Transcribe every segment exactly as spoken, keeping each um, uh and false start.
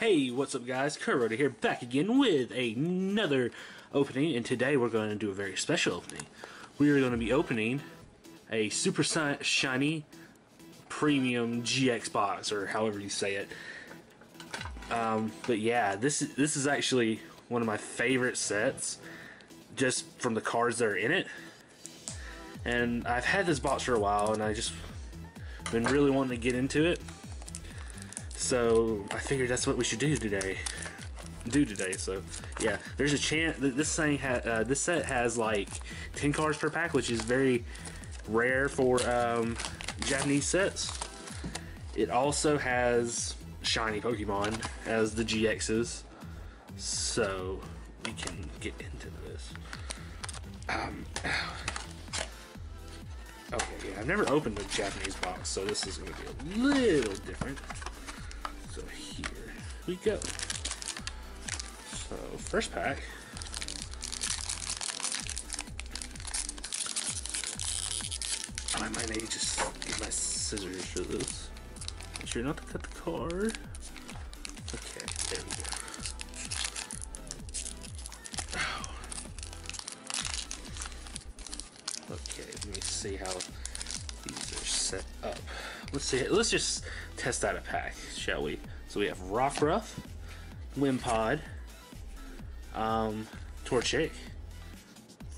Hey, what's up guys, Kuroda here, back again with another opening, and today we're going to do a very special opening. We are going to be opening a Super Shiny Premium G X Box, or however you say it. Um, but yeah, this, this is actually one of my favorite sets, just from the cards that are in it. And I've had this box for a while, and I just been really wanting to get into it. So I figured that's what we should do today. Do today. So yeah, there's a chance that this thing ha uh, this set has like ten cards per pack, which is very rare for um, Japanese sets. It also has shiny Pokemon as the G Xs, so we can get into this. Um, okay, yeah, I've never opened a Japanese box, so this is going to be a little different. So here we go. So first pack. I might maybe just get my scissors for this. Make sure not to cut the card. Okay, there we go. Oh. Okay, let me see how these are set up. Let's see. Let's just test out a pack, shall we? So we have Rockruff, Wimpod, um, Torchic.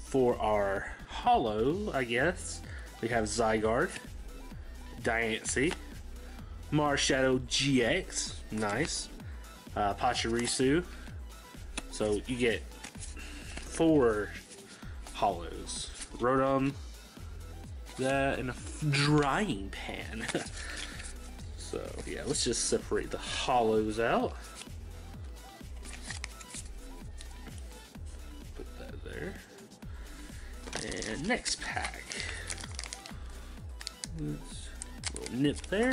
For our Hollow, I guess, we have Zygarde, Diancie, Marshadow G X, nice, uh, Pachirisu. So you get four Hollows. Rotom, that, and a drying pan. So yeah, let's just separate the hollows out. Put that there. And next pack. Let's, little nip there.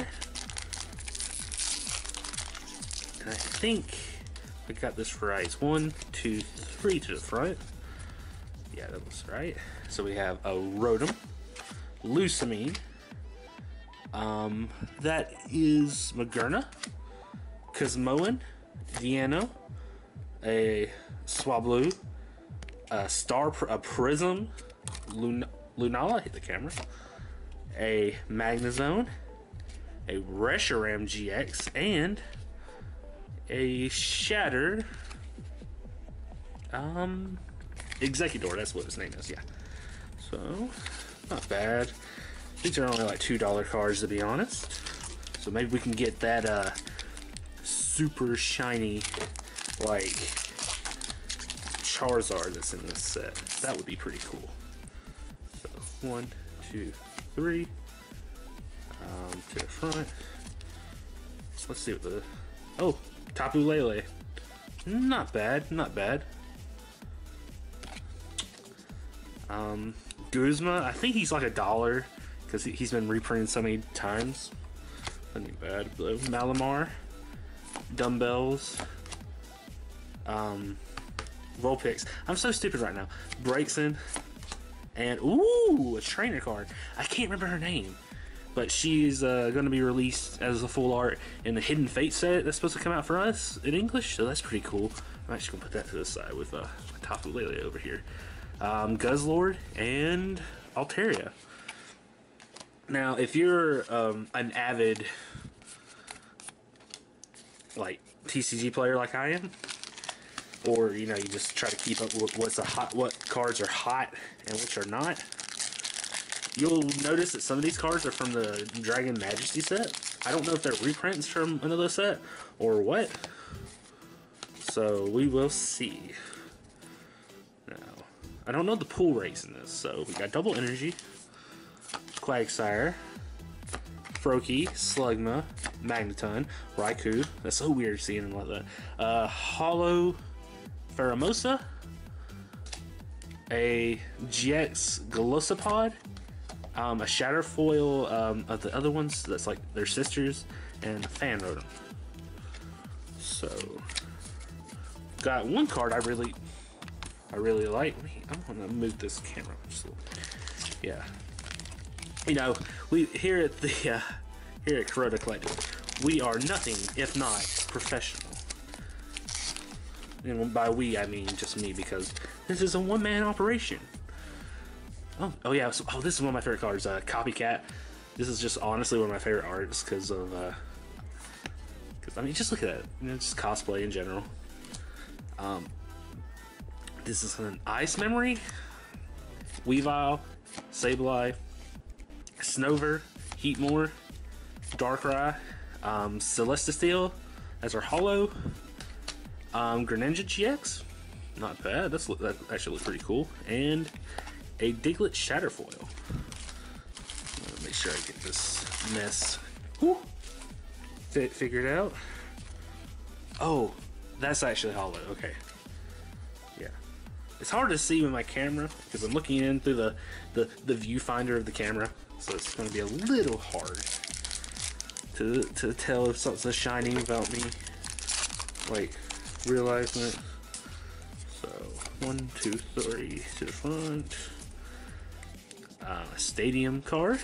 And I think I got this right. One, two, three to the front. Yeah, that looks right. So we have a Rotom. Lusamine, um, that is Magerna, Cosmoan, Deano, a Swablu, a Star, a Prism, Lun Lunala, hit the camera, a Magnezone, a Reshiram G X, and a Shatter, um, Executor, that's what his name is, yeah. So, not bad. These are only like two dollar cards, to be honest. So maybe we can get that uh, super shiny, like, Charizard that's in this set. That would be pretty cool. So, one, two, three. Um, to the front. Let's see what the... Oh, Tapu Lele. Not bad, not bad. Um... Guzma, I think he's like a dollar because he's been reprinted so many times. Nothing bad, though. Malamar, Dumbbells, um, Vulpix. I'm so stupid right now. Braixen, and ooh, a trainer card. I can't remember her name, but she's uh, going to be released as a full art in the Hidden Fate set that's supposed to come out for us in English, so that's pretty cool. I'm actually going to put that to the side with uh, my Tapu Lele over here. Um, Guzzlord and Altaria. Now, if you're um, an avid like T C G player like I am, or you know, you just try to keep up with what's a hot, what cards are hot and which are not, you'll notice that some of these cards are from the Dragon Majesty set. I don't know if they're reprints from another set or what, so we will see. I don't know the pool rates in this, so we got Double Energy, Quagsire, Froakie, Slugma, Magneton, Raikou, that's so weird seeing him like that, uh, Hollow Pheromosa, a G X Glossopod, um, a Shatterfoil um, of the other ones, that's like their sisters, and Fan Rotom. So, got one card I really... I really like me. I'm gonna move this camera just a little. Yeah, you know, we here at the uh, here at Kuroda Collective, we are nothing if not professional. And by we, I mean just me, because this is a one-man operation. Oh, oh yeah, so, oh, this is one of my favorite colors, uh, Copycat. This is just honestly one of my favorite arts because of, uh, because, I mean, just look at that. You know, just cosplay in general. Um, this is an Ice Memory, Weavile, Sableye, Snover, Heatmore, Darkrai, um, Celestisteel as our holo, um, Greninja G X, not bad, that's, that actually looks pretty cool, and a Diglett Shatterfoil. I'm gonna make sure I get this mess Woo! F figured out. Oh, that's actually holo, okay. Yeah. It's hard to see with my camera because I'm looking in through the, the, the viewfinder of the camera, so it's gonna be a little hard to, to tell if something's shining about me, like realizing it. So one, two, three to the front. Uh, stadium card.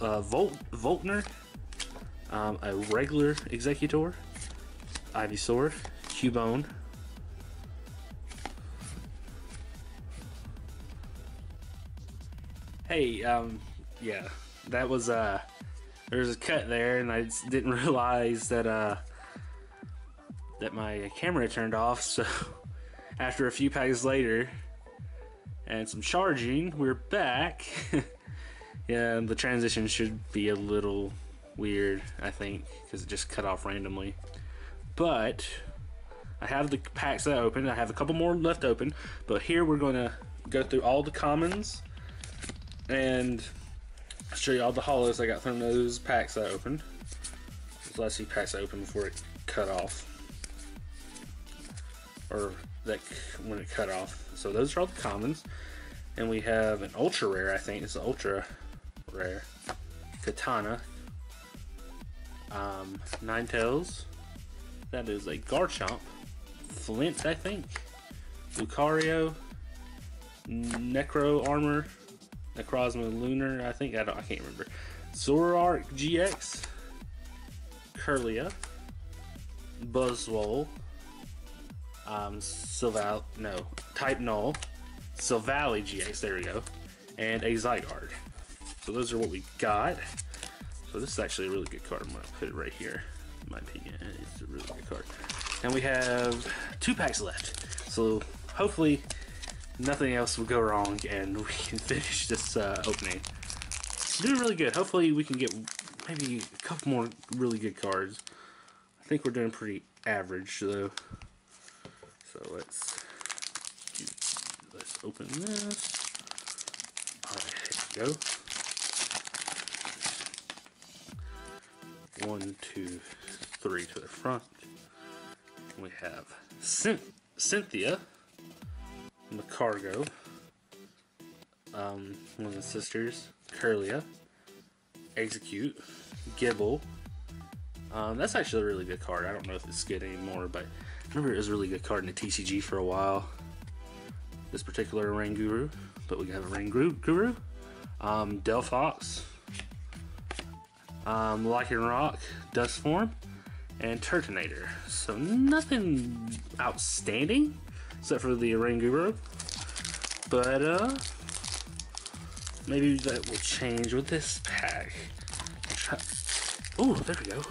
Uh, Volt Voltner. Um, a regular Executor. Ivysaur. Cubone. Hey, um, yeah, that was uh. There was a cut there, and I didn't realize that uh, that my camera turned off. So after a few packs later and some charging, we're back. Yeah, the transition should be a little weird, I think, because it just cut off randomly. But I have the packs that I opened. I have a couple more left open, but here we're going to go through all the commons and show you all the holos I got from those packs I opened. So let's see packs I opened before it cut off, or that when it cut off. So those are all the commons, and we have an ultra rare. I think it's an ultra rare Katana, um, Ninetales. That is a Garchomp, Flint, I think, Lucario, Necro Armor. Necrozma Lunar, I think, I, don't, I can't remember. Zoroark G X, Kirlia, Buzzwole, um, Silval, no, Type Null, Silvally G X, there we go, and a Zygarde. So those are what we got. So this is actually a really good card. I'm going to put it right here. In my opinion, it's a really good card. And we have two packs left. So hopefully nothing else will go wrong, and we can finish this uh, opening. Doing really good. Hopefully we can get maybe a couple more really good cards. I think we're doing pretty average though. So let's do, let's open this. All right, here we go. One, two, three to the front. We have Cyn Cynthia. Macargo, um, one of the sisters, Kirlia, Execute, Gibble. Um, that's actually a really good card. I don't know if it's good anymore, but I remember it was a really good card in the T C G for a while. This particular Ranguru, but we have a Ranguru, um, Delphox, um, Lycanroc, Dustform, and Turtonator. So nothing outstanding, except for the Oranguru, but uh, maybe that will change with this pack. Oh, there we go.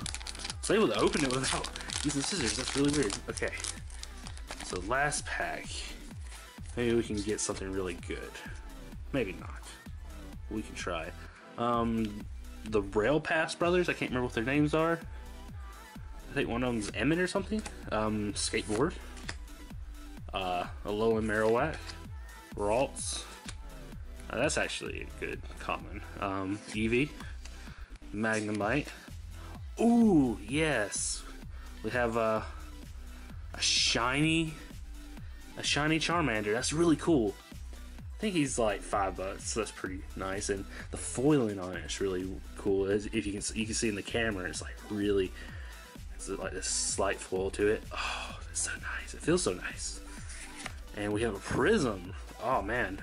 So I was able to open it without using scissors. That's really weird. Okay, so last pack. Maybe we can get something really good. Maybe not. We can try. Um, the Rail Pass brothers. I can't remember what their names are. I think one of them's Emmett or something. Um, skateboard. Uh, Alolan Marowak, Ralts, uh, that's actually a good common, um, Eevee, Magnemite. Ooh, yes, we have uh, a shiny, a shiny Charmander, that's really cool. I think he's like five bucks, so that's pretty nice, and the foiling on it is really cool. As if you can, you can see in the camera, it's like really, it's like this slight foil to it. Oh, that's so nice, it feels so nice. And we have a prism. Oh man,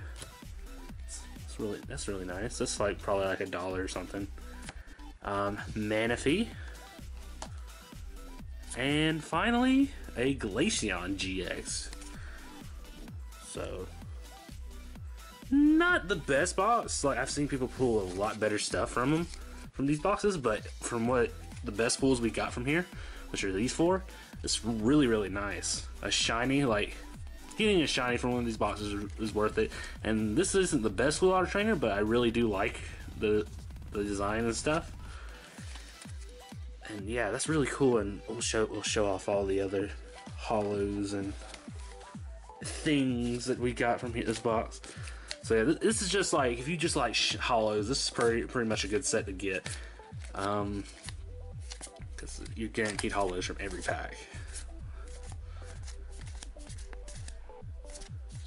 it's, it's really that's really nice. That's like probably like a dollar or something. Um, Manaphy, And finally, a Glaceon G X. So, not the best box. Like, I've seen people pull a lot better stuff from them, from these boxes, but from what the best pulls we got from here, which are these four, it's really, really nice. A shiny, like, getting a shiny from one of these boxes is worth it. And this isn't the best Full Auto Trainer, but I really do like the, the design and stuff. And yeah, that's really cool, and we'll show we'll show off all the other holos and things that we got from here, this box. So yeah, th this is just like, if you just like sh holos, this is pretty pretty much a good set to get, um, because you're guaranteed holos from every pack.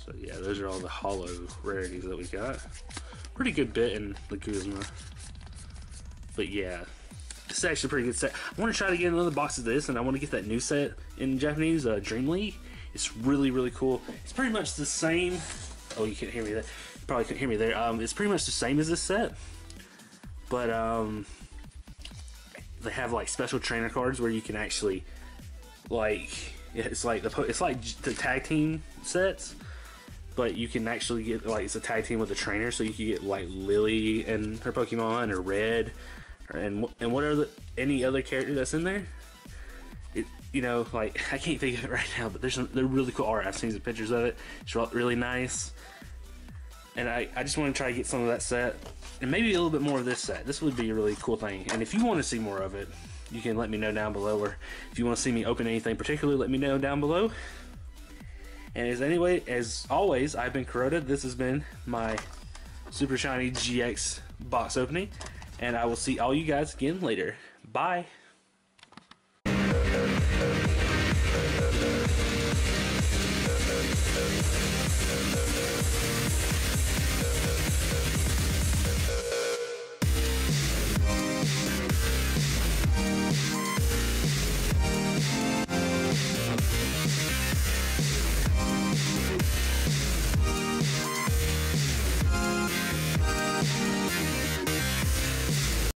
So yeah, those are all the holo rarities that we got. Pretty good bit in the Kuzma, but yeah. This is actually a pretty good set. I want to try to get another box of this, and I want to get that new set in Japanese, uh, Dream League. It's really, really cool. It's pretty much the same. Oh, you can't hear me there. You probably couldn't hear me there. Um, it's pretty much the same as this set, but um, they have like special trainer cards where you can actually like it's like the it's like the tag team sets, but you can actually get like it's a tag team with a trainer, so you can get like Lily and her Pokemon or Red. And and what are the, any other character that's in there? It, you know, like I can't think of it right now, but there's some, they're really cool art. I've seen some pictures of it. It's really nice, and I I just want to try to get some of that set, and maybe a little bit more of this set. This would be a really cool thing. And if you want to see more of it, you can let me know down below. Or if you want to see me open anything particularly, let me know down below. And as anyway, as always, I've been Kuroda. This has been my Super Shiny G X box opening. And I will see all you guys again later. Bye!